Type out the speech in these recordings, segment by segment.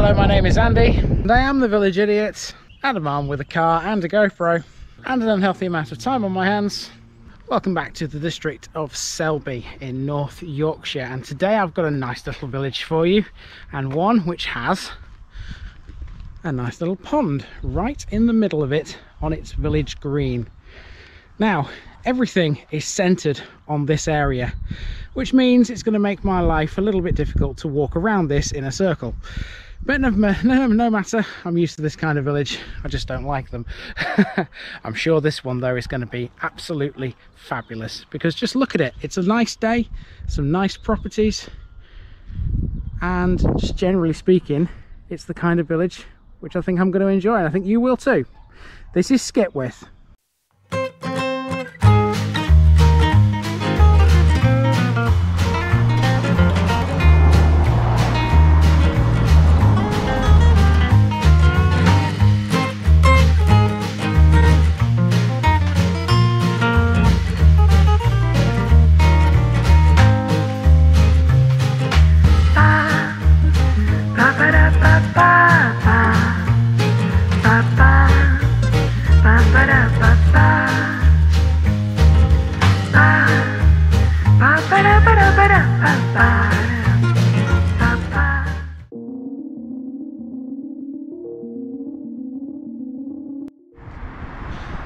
Hello, my name is Andy and I am the Village Idiot, and a man with a car and a GoPro and an unhealthy amount of time on my hands. Welcome back to the district of Selby in North Yorkshire, and today I've got a nice little village for you, and one which has a nice little pond right in the middle of it on its village green. Now everything is centered on this area, which means it's going to make my life a little bit difficult to walk around this in a circle, but no matter, I'm used to this kind of village. I just don't like them. I'm sure this one though is going to be absolutely fabulous, because just look at it. It's a nice day, some nice properties, and just generally speaking, it's the kind of village which I think I'm going to enjoy, and I think you will too. This is Skipwith.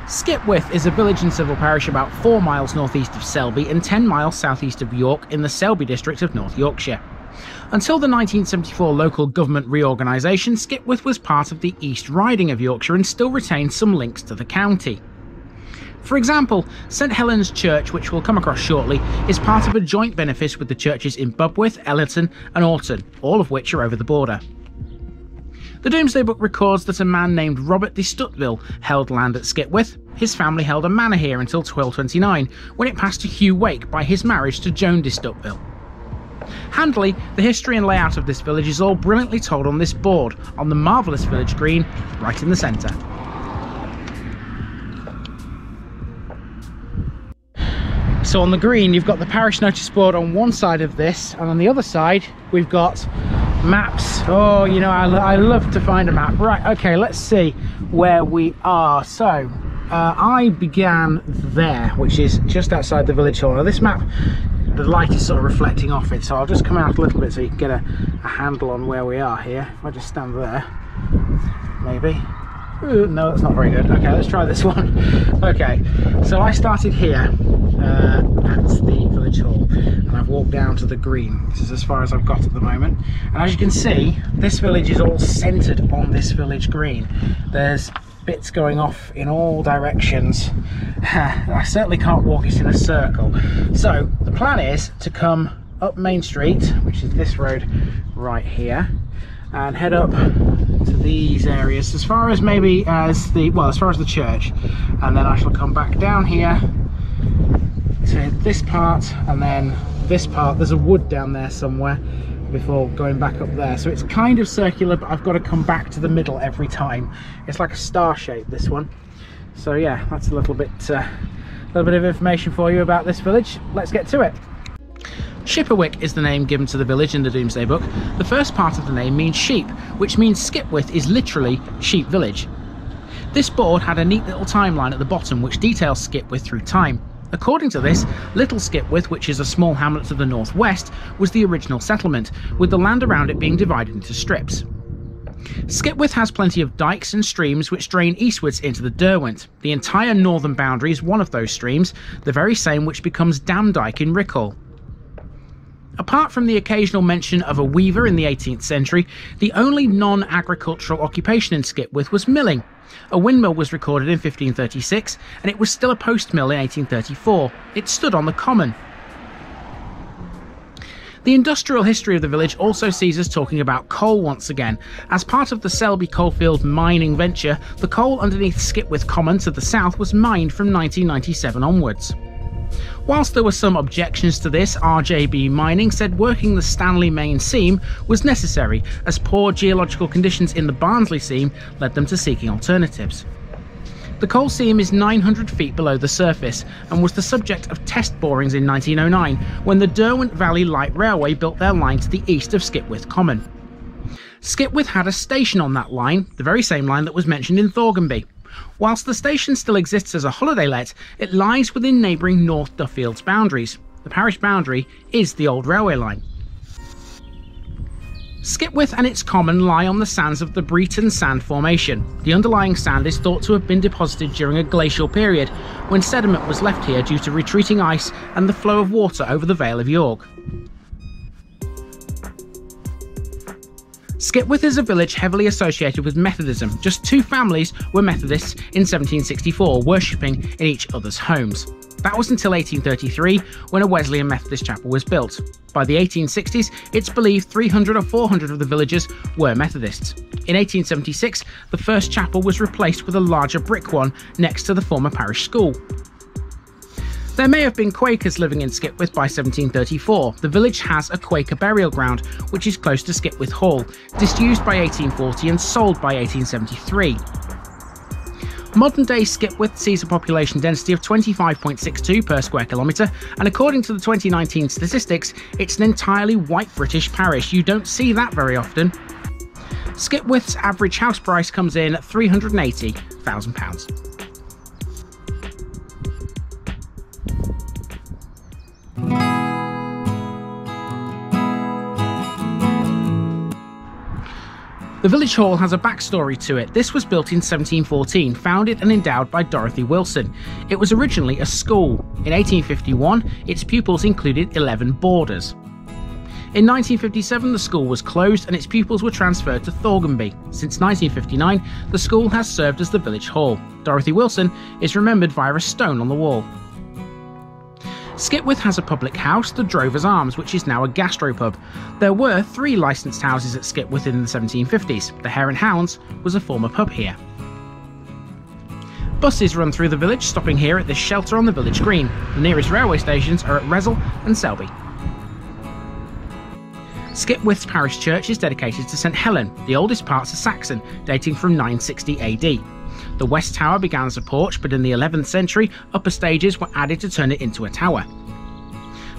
Skipwith is a village and civil parish about 4 miles northeast of Selby and 10 miles southeast of York in the Selby district of North Yorkshire. Until the 1974 local government reorganisation, Skipwith was part of the East Riding of Yorkshire and still retains some links to the county. For example, St Helen's Church, which we'll come across shortly, is part of a joint benefice with the churches in Bubwith, Ellerton and Aughton, all of which are over the border. The Domesday Book records that a man named Robert de Stutville held land at Skipwith. His family held a manor here until 1229, when it passed to Hugh Wake by his marriage to Joan de Stutville. Handily, the history and layout of this village is all brilliantly told on this board, on the marvellous village green, right in the centre. So on the green you've got the parish notice board on one side of this, and on the other side we've got maps. Oh, you know, I love to find a map. Right, okay, let's see where we are. So I began there, which is just outside the village hall. Now this map, the light is sort of reflecting off it, so I'll just come out a little bit so you can get a handle on where we are here. If I just stand there, maybe. Ooh, no, that's not very good. Okay, let's try this one. Okay, so I started here at the village hall, and I've walked down to the green. This is as far as I've got at the moment, and as you can see, this village is all centered on this village green. There's bits going off in all directions. I certainly can't walk it in a circle, so the plan is to come up Main Street, which is this road right here, and head up to these areas as far as maybe as the, well, as far as the church, and then I shall come back down here to this part, and then this part. There's a wood down there somewhere before going back up there, so it's kind of circular, but I've got to come back to the middle every time. It's like a star shape, this one. So yeah, that's a little bit of information for you about this village. Let's get to it. Schiperwic is the name given to the village in the Domesday Book. The first part of the name means sheep, which means Skipwith is literally sheep village. This board had a neat little timeline at the bottom which details Skipwith through time. According to this, Little Skipwith, which is a small hamlet to the northwest, was the original settlement, with the land around it being divided into strips. Skipwith has plenty of dykes and streams which drain eastwards into the Derwent. The entire northern boundary is one of those streams, the very same which becomes Damdyke in Rickall. Apart from the occasional mention of a weaver in the 18th century, the only non-agricultural occupation in Skipwith was milling. A windmill was recorded in 1536, and it was still a post mill in 1834. It stood on the common. The industrial history of the village also sees us talking about coal once again. As part of the Selby Coalfield mining venture, the coal underneath Skipwith Common to the south was mined from 1997 onwards. Whilst there were some objections to this, RJB Mining said working the Stanley Main Seam was necessary, as poor geological conditions in the Barnsley Seam led them to seeking alternatives. The coal seam is 900 feet below the surface and was the subject of test borings in 1909 when the Derwent Valley Light Railway built their line to the east of Skipwith Common. Skipwith had a station on that line, the very same line that was mentioned in Thorganby. Whilst the station still exists as a holiday let, it lies within neighbouring North Duffield's boundaries. The parish boundary is the old railway line. Skipwith and its common lie on the sands of the Breeton Sand Formation. The underlying sand is thought to have been deposited during a glacial period, when sediment was left here due to retreating ice and the flow of water over the Vale of York. Skipwith is a village heavily associated with Methodism. Just two families were Methodists in 1764, worshipping in each other's homes. That was until 1833, when a Wesleyan Methodist chapel was built. By the 1860s, it's believed 300 or 400 of the villagers were Methodists. In 1876, the first chapel was replaced with a larger brick one next to the former parish school. There may have been Quakers living in Skipwith by 1734. The village has a Quaker burial ground, which is close to Skipwith Hall, disused by 1840 and sold by 1873. Modern-day Skipwith sees a population density of 25.62 per square kilometre, and according to the 2019 statistics, it's an entirely white British parish. You don't see that very often. Skipwith's average house price comes in at £380,000. The village hall has a backstory to it. This was built in 1714, founded and endowed by Dorothy Wilson. It was originally a school. In 1851, its pupils included 11 boarders. In 1957, the school was closed and its pupils were transferred to Thorganby. Since 1959, the school has served as the village hall. Dorothy Wilson is remembered via a stone on the wall. Skipwith has a public house, the Drover's Arms, which is now a gastropub. There were three licensed houses at Skipwith in the 1750s. The Hare and Hounds was a former pub here. Buses run through the village, stopping here at this shelter on the village green. The nearest railway stations are at Resil and Selby. Skipwith's parish church is dedicated to St Helen. The oldest parts are Saxon, dating from 960 AD. The west tower began as a porch, but in the 11th century, upper stages were added to turn it into a tower.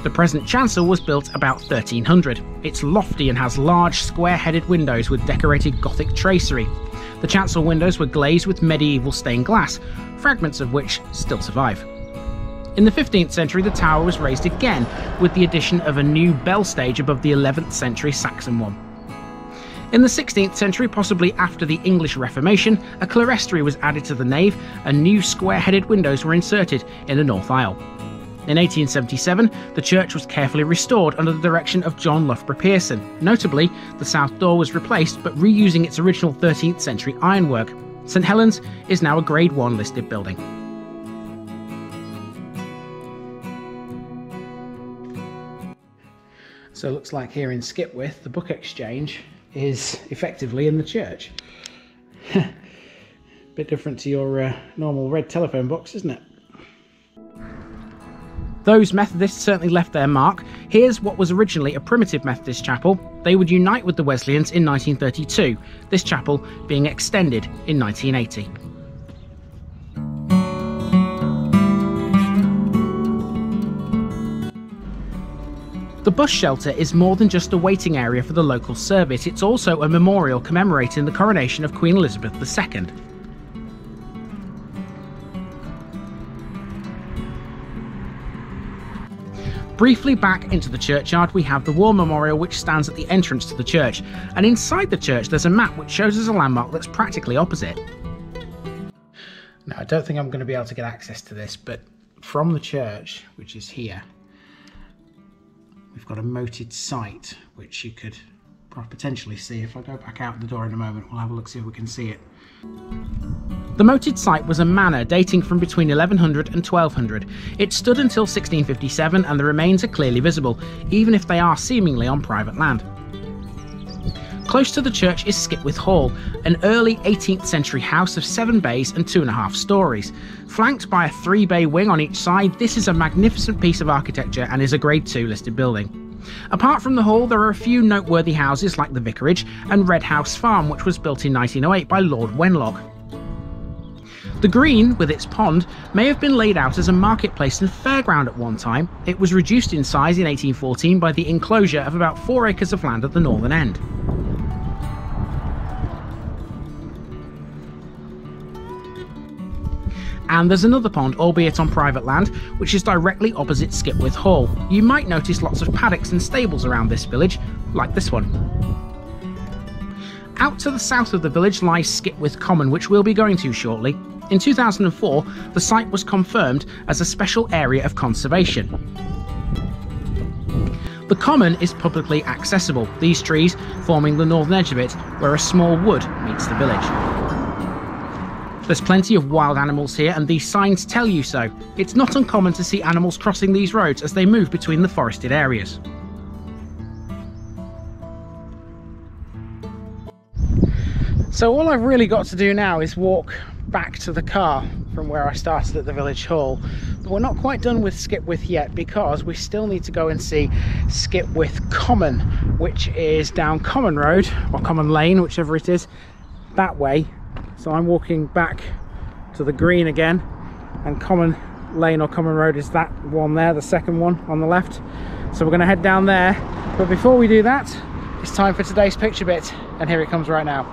The present chancel was built about 1300. It's lofty and has large square-headed windows with decorated Gothic tracery. The chancel windows were glazed with medieval stained glass, fragments of which still survive. In the 15th century, the tower was raised again, with the addition of a new bell stage above the 11th century Saxon one. In the 16th century, possibly after the English Reformation, a clerestory was added to the nave and new square-headed windows were inserted in the north aisle. In 1877, the church was carefully restored under the direction of John Loughborough Pearson. Notably, the south door was replaced but reusing its original 13th century ironwork. St Helen's is now a Grade 1 listed building. So it looks like here in Skipwith, the Book Exchange is effectively in the church. Bit different to your normal red telephone box, isn't it? Those Methodists certainly left their mark. Here's what was originally a primitive Methodist chapel. They would unite with the Wesleyans in 1932, this chapel being extended in 1980. The bus shelter is more than just a waiting area for the local service, it's also a memorial commemorating the coronation of Queen Elizabeth II. Briefly back into the churchyard, we have the war memorial which stands at the entrance to the church, and inside the church there's a map which shows us a landmark that's practically opposite. Now, I don't think I'm going to be able to get access to this, but from the church, which is here, we've got a moated site, which you could potentially see. If I go back out the door in a moment, we'll have a look, see if we can see it. The moated site was a manor dating from between 1100 and 1200. It stood until 1657 and the remains are clearly visible, even if they are seemingly on private land. Close to the church is Skipwith Hall, an early 18th century house of 7 bays and 2.5 storeys. Flanked by a 3-bay wing on each side, this is a magnificent piece of architecture and is a Grade 2 listed building. Apart from the hall, there are a few noteworthy houses like the Vicarage and Red House Farm, which was built in 1908 by Lord Wenlock. The green, with its pond, may have been laid out as a marketplace and fairground at one time. It was reduced in size in 1814 by the enclosure of about 4 acres of land at the northern end. And there's another pond, albeit on private land, which is directly opposite Skipwith Hall. You might notice lots of paddocks and stables around this village, like this one. Out to the south of the village lies Skipwith Common, which we'll be going to shortly. In 2004, the site was confirmed as a special area of conservation. The common is publicly accessible, these trees forming the northern edge of it, where a small wood meets the village. There's plenty of wild animals here, and these signs tell you so. It's not uncommon to see animals crossing these roads as they move between the forested areas. So all I've really got to do now is walk back to the car from where I started at the village hall. But we're not quite done with Skipwith yet, because we still need to go and see Skipwith Common, which is down Common Road, or Common Lane, whichever it is, that way. So I'm walking back to the green again, and Common Lane or Common Road is that one there, the second one on the left. So we're going to head down there. But before we do that, it's time for today's picture bit, and here it comes right now.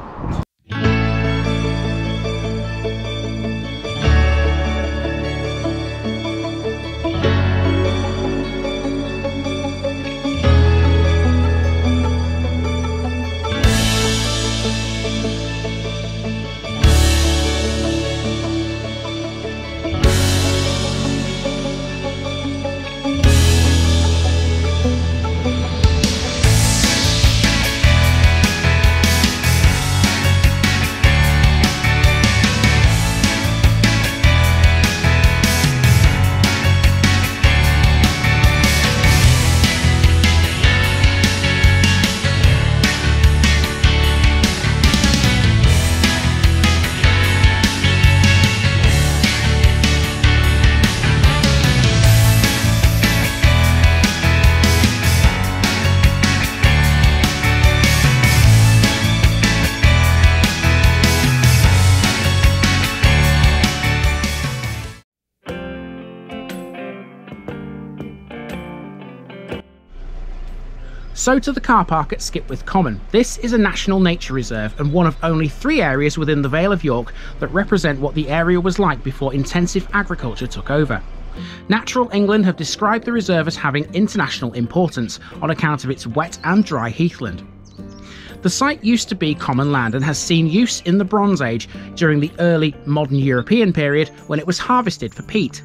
So to the car park at Skipwith Common. This is a national nature reserve and one of only three areas within the Vale of York that represent what the area was like before intensive agriculture took over. Natural England have described the reserve as having international importance on account of its wet and dry heathland. The site used to be common land and has seen use in the Bronze Age during the early modern European period when it was harvested for peat.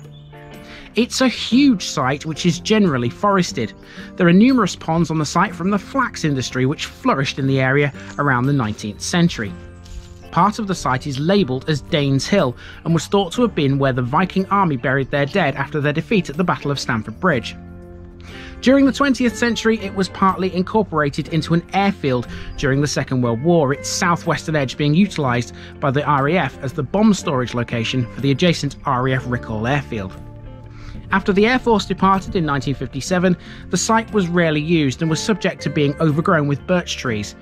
It's a huge site which is generally forested. There are numerous ponds on the site from the flax industry which flourished in the area around the 19th century. Part of the site is labelled as Danes Hill and was thought to have been where the Viking army buried their dead after their defeat at the Battle of Stamford Bridge. During the 20th century, it was partly incorporated into an airfield during the Second World War, its southwestern edge being utilised by the RAF as the bomb storage location for the adjacent RAF Rickall airfield. After the Air Force departed in 1957, the site was rarely used and was subject to being overgrown with birch trees.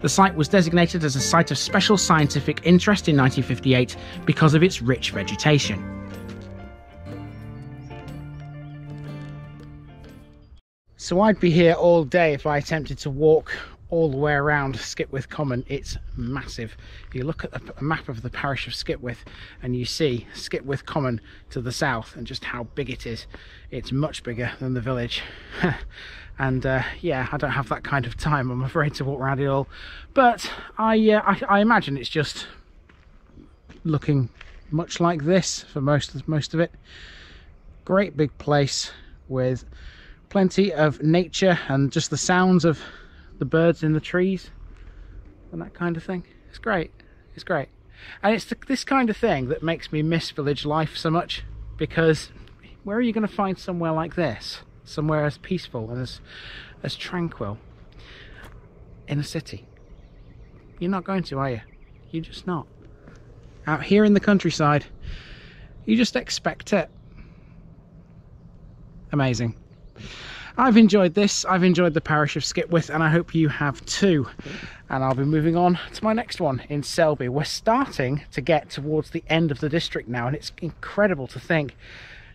The site was designated as a site of special scientific interest in 1958 because of its rich vegetation. So I'd be here all day if I attempted to walk all the way around Skipwith Common. It's massive. You look at the map of the parish of Skipwith and you see Skipwith Common to the south and just how big it is. It's much bigger than the village. And yeah, I don't have that kind of time, I'm afraid, to walk around it all. But I imagine it's just looking much like this for most of it. Great big place with plenty of nature and just the sounds of the birds in the trees and that kind of thing. It's great, it's great. And it's this kind of thing that makes me miss village life so much, because where are you going to find somewhere like this, somewhere as peaceful and as tranquil in a city? You're not going to, are you? You're just not. Out here in the countryside, you just expect it. Amazing. I've enjoyed this, I've enjoyed the parish of Skipwith, and I hope you have too. And I'll be moving on to my next one in Selby. We're starting to get towards the end of the district now, and it's incredible to think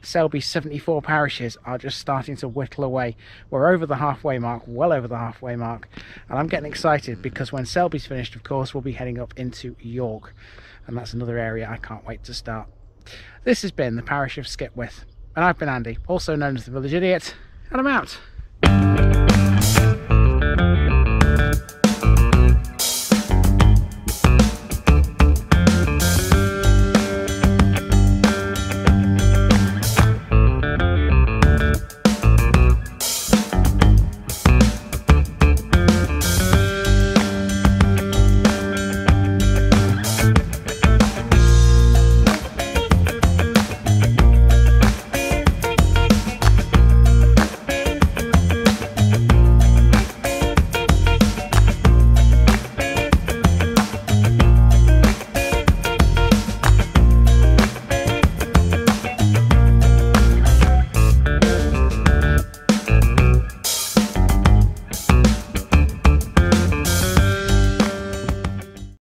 Selby's 74 parishes are just starting to whittle away. We're over the halfway mark, well over the halfway mark, and I'm getting excited because when Selby's finished, of course, we'll be heading up into York, and that's another area I can't wait to start. This has been the parish of Skipwith, and I've been Andy, also known as the Village Idiot, and I'm out.